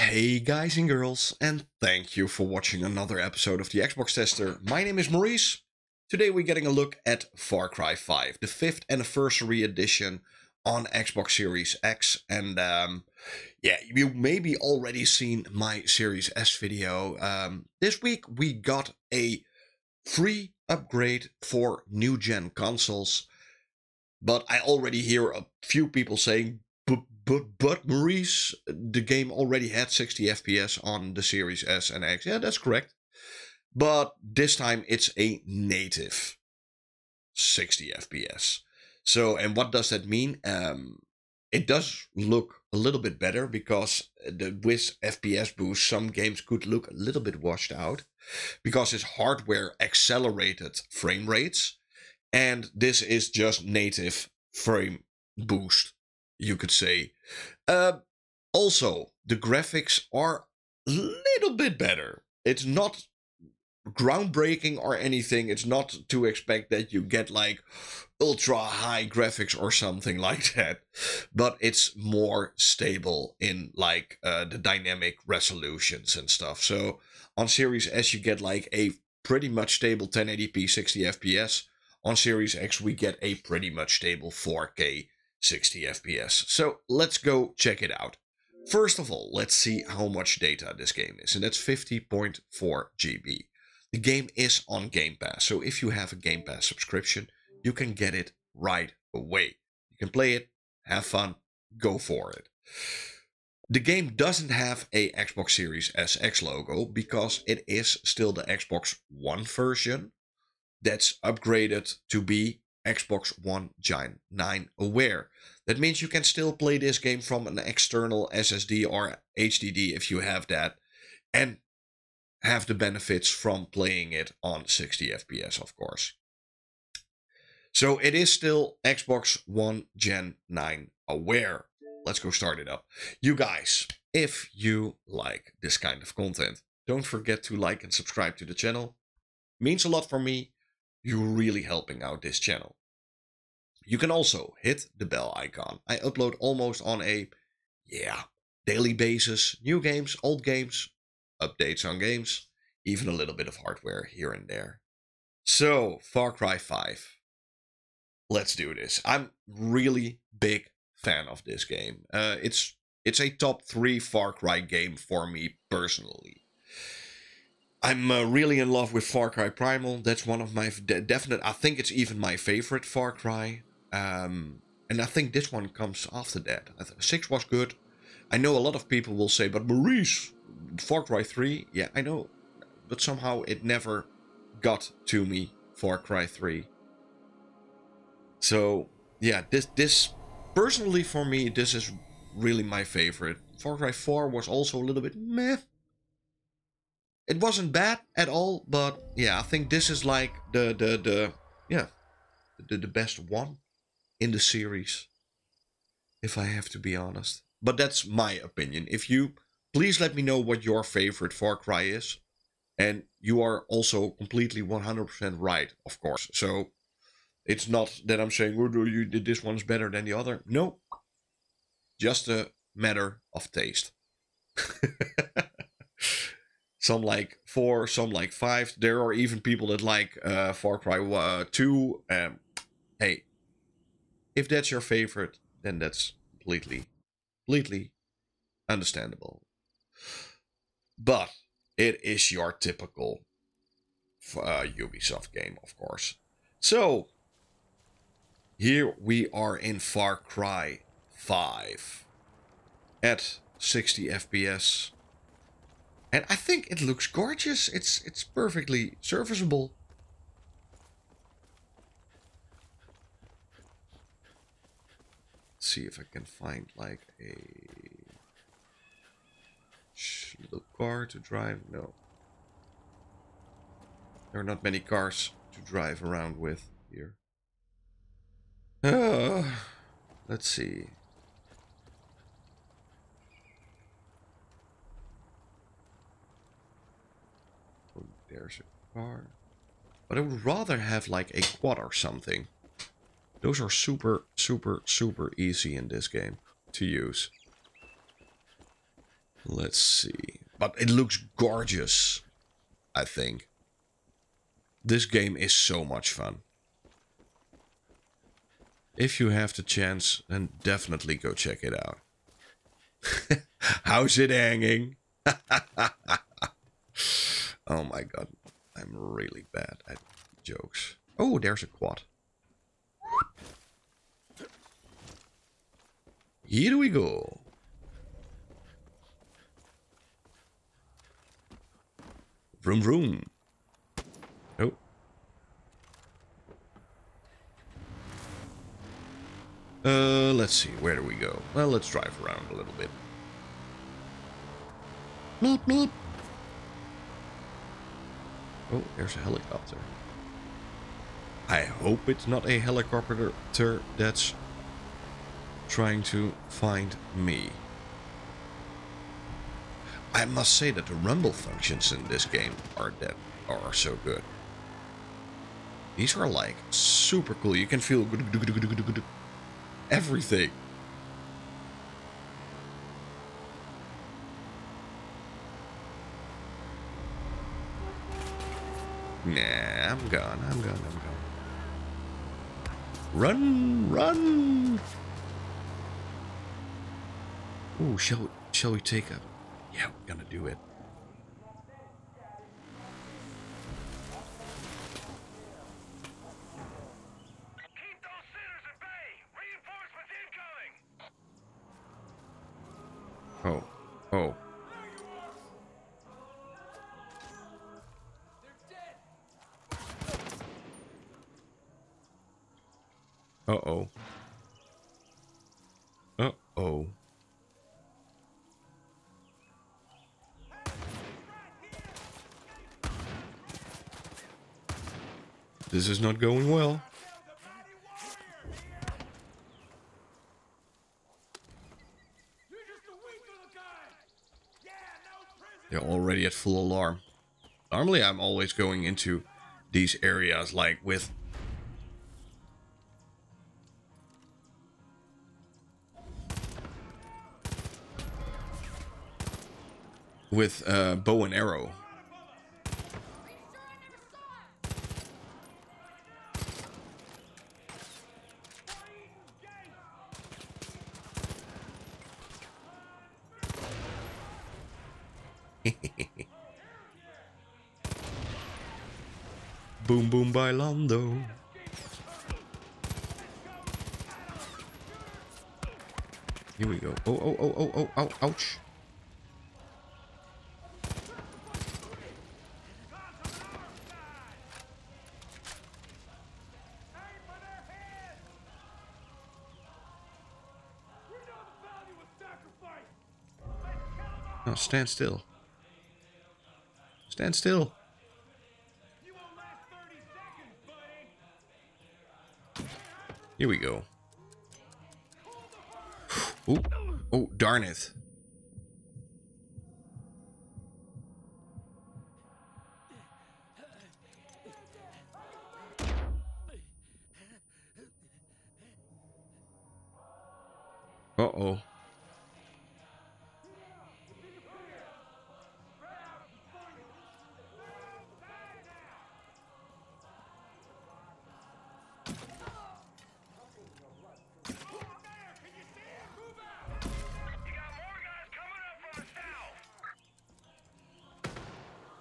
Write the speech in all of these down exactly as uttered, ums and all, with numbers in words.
Hey guys and girls, and thank you for watching another episode of the Xbox Tester. My name is Maurice. Today we're getting a look at Far Cry five, the fifth anniversary edition on Xbox Series X. And um, yeah, you maybe already seen my Series S video. Um, this week we got a free upgrade for new gen consoles. But I already hear a few people saying, But, but, but Maurice, the game already had sixty F P S on the Series S and X. Yeah, that's correct. But this time it's a native sixty F P S. So, and what does that mean? Um, it does look a little bit better because the, with F P S boost, some games could look a little bit washed out because it's hardware accelerated frame rates. And this is just native frame boost, you could say. Uh, also, the graphics are a little bit better. It's not groundbreaking or anything. It's not to expect that you get like ultra high graphics or something like that, but it's more stable in like uh, the dynamic resolutions and stuff. So on Series S, you get like a pretty much stable ten eighty p sixty F P S. On Series X, we get a pretty much stable four K sixty F P S. So let's go check it out. First of all, let's see how much data this game is, and that's fifty point four G B. The game is on Game Pass, so if you have a Game Pass subscription, you can get it right away. You can play it, have fun, go for it. The game doesn't have a Xbox Series S X logo because it is still the Xbox One version that's upgraded to be Xbox One Gen nine aware. That means you can still play this game from an external S S D or H D D if you have that, and have the benefits from playing it on sixty F P S, of course. So it is still Xbox One Gen nine aware. Let's go start it up. You guys, if you like this kind of content, don't forget to like and subscribe to the channel. It means a lot for me. You're really helping out this channel. You can also hit the bell icon. I upload almost on a, yeah, daily basis. New games, old games, updates on games, even a little bit of hardware here and there. So, Far Cry five. Let's do this. I'm really big fan of this game. Uh, it's, it's a top three Far Cry game for me personally. I'm uh, really in love with Far Cry Primal. That's one of my de definite... I think it's even my favorite Far Cry. Um, and I think this one comes after that. I th six was good. I know a lot of people will say, but Maurice, Far Cry three. Yeah, I know. But somehow it never got to me, Far Cry three. So, yeah, this, this... Personally, for me, this is really my favorite. Far Cry four was also a little bit meh. It wasn't bad at all, but yeah, I think this is like the the the yeah the, the best one in the series, if I have to be honest. But that's my opinion. If you please let me know what your favorite Far Cry is, and you are also completely one hundred percent right, of course. So it's not that I'm saying, oh, you did this one's better than the other. No, just a matter of taste. Some like four, some like five. There are even people that like uh, Far Cry two. Um, hey, if that's your favorite, then that's completely, completely understandable. But it is your typical uh, Ubisoft game, of course. So, here we are in Far Cry five at sixty F P S. And I think it looks gorgeous. It's it's perfectly serviceable. Let's see if I can find like a little car to drive. No, there are not many cars to drive around with here. Uh, let's see. There's a car. But I would rather have like a quad or something. Those are super, super, super easy in this game to use. Let's see. But it looks gorgeous, I think. This game is so much fun. If you have the chance, then definitely go check it out. How's it hanging? Oh my god. I'm really bad at jokes. Oh, there's a quad. Here we go. Vroom vroom. Oh. Uh, let's see. Where do we go? Well, let's drive around a little bit. Meep meep. Oh, there's a helicopter. I hope it's not a helicopter that's trying to find me. I must say that the rumble functions in this game are that are so good. These are like super cool. You can feel everything. Nah, I'm gone, I'm gone, I'm gone. Run, run! Ooh, shall, shall we take a... Yeah, we're gonna do it. Keep those sinners at bay! Reinforcements incoming! Oh, oh. Uh-oh. Uh-oh. This is not going well. They're already at full alarm. Normally I'm always going into these areas like with with uh, bow and arrow. Boom boom bailando. Here we go. Oh oh oh oh oh oh ouch. No, stand still. Stand still. You won't last thirty seconds, buddy. Here we go. Oh, oh, darn it. Uh-oh.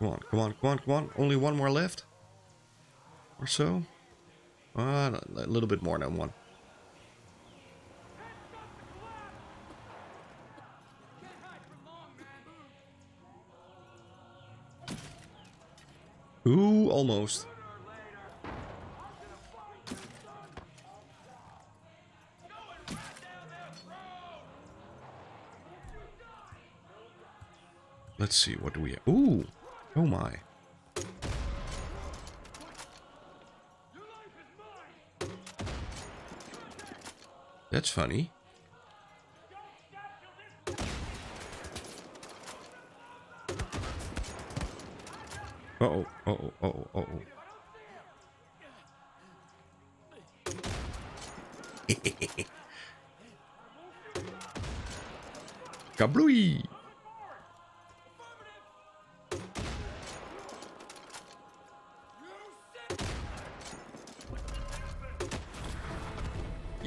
Come on, come on, come on, come on. Only one more left. Or so. Uh, a little bit more than one. Ooh, almost. Let's see, what do we have? Ooh! Oh my. That's funny. Uh-oh, uh-oh, uh-oh, uh-oh. Kablooey!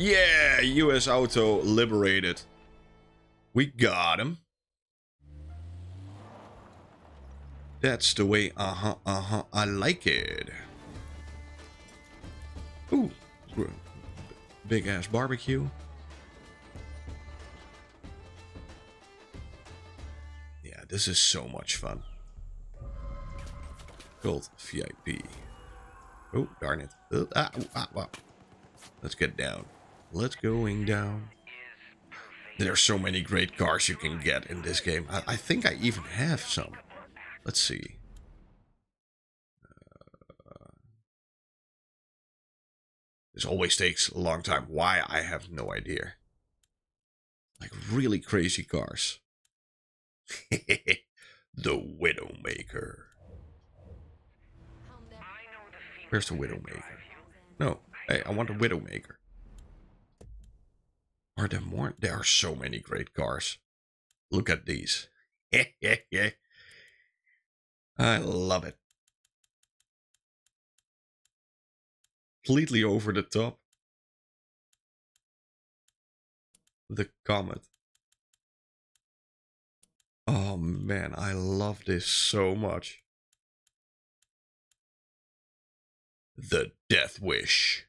Yeah, U S Auto liberated. We got him. That's the way, uh-huh, uh-huh, I like it. Ooh, big ass barbecue. Yeah, this is so much fun. Gold V I P. Oh, darn it. Uh, ah, ah, ah. Let's get down. Let's going down. There are so many great cars you can get in this game. I, I think I even have some. Let's see. Uh, this always takes a long time. Why? I have no idea. Like really crazy cars. The Widowmaker. Where's the Widowmaker? No. Hey, I want a Widowmaker. Are there more? There are so many great cars. Look at these. I love it. Completely over the top. The Comet. Oh man, I love this so much. The Death Wish.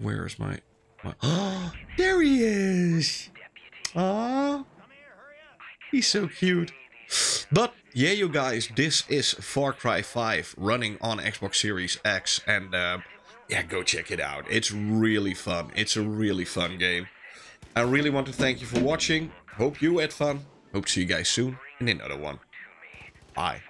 Where is my... my oh, there he is! Aww. He's so cute. But, yeah, you guys, this is Far Cry five running on Xbox Series X. And, uh, yeah, go check it out. It's really fun. It's a really fun game. I really want to thank you for watching. Hope you had fun. Hope to see you guys soon in another one. Bye.